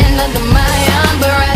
land under my umbrella.